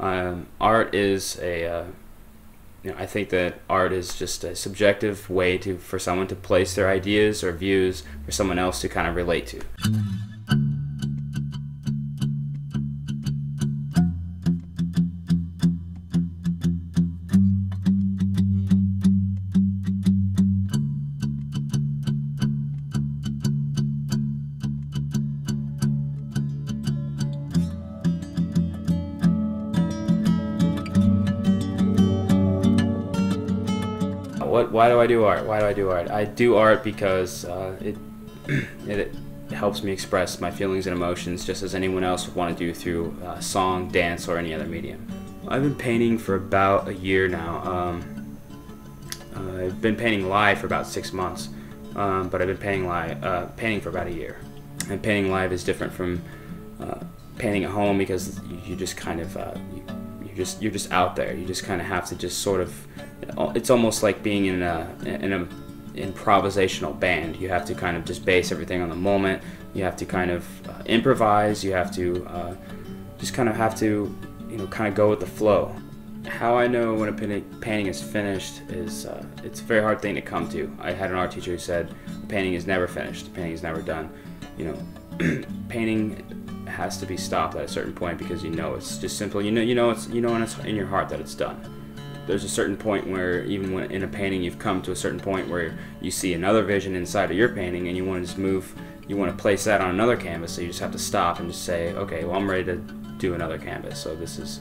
Art is a, I think that art is just a subjective way for someone to place their ideas or views for someone else to kind of relate to. Why do I do art? Why do I do art? I do art because it helps me express my feelings and emotions just as anyone else would want to do through song, dance, or any other medium. I've been painting for about a year now. I've been painting live for about 6 months, but I've been painting for about a year. And painting live is different from painting at home because you just kind of you're just out there. You just kind of have to just sort of. It's almost like being in an improvisational band. You have to kind of just base everything on the moment. You have to kind of improvise. You have to just kind of have to, kind of go with the flow. How I know when a painting is finished is it's a very hard thing to come to. I had an art teacher who said the painting is never finished. The painting is never done. Painting has to be stopped at a certain point because it's just simple. You know, and it's in your heart that it's done. There's a certain point where, even when in a painting, you've come to a certain point where you see another vision inside of your painting and you want to just move, you want to place that on another canvas, so you just have to stop and just say, okay, well, I'm ready to do another canvas, so this is,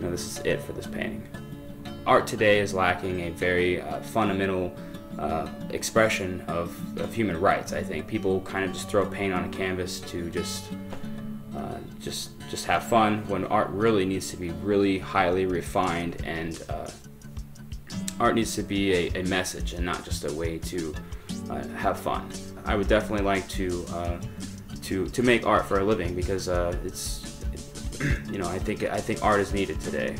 this is it for this painting. Art today is lacking a very fundamental expression of human rights, I think. People kind of just throw paint on a canvas to just have fun, when art really needs to be really highly refined, and art needs to be a message and not just a way to have fun. I would definitely like to make art for a living because I think art is needed today,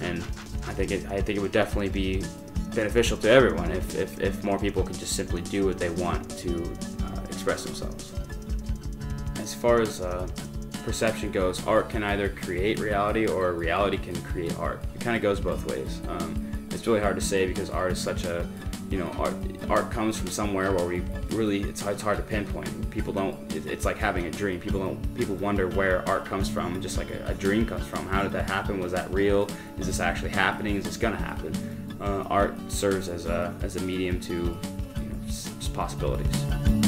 and I think it would definitely be beneficial to everyone if more people could just simply do what they want to express themselves. As far as perception goes, art can either create reality or reality can create art. It kind of goes both ways. It's really hard to say because art is such a, art comes from somewhere where we really, it's hard to pinpoint. People don't, it's like having a dream. People wonder where art comes from, just like a dream comes from. How did that happen? Was that real? Is this actually happening? Is this gonna happen? Art serves as a medium to, just possibilities.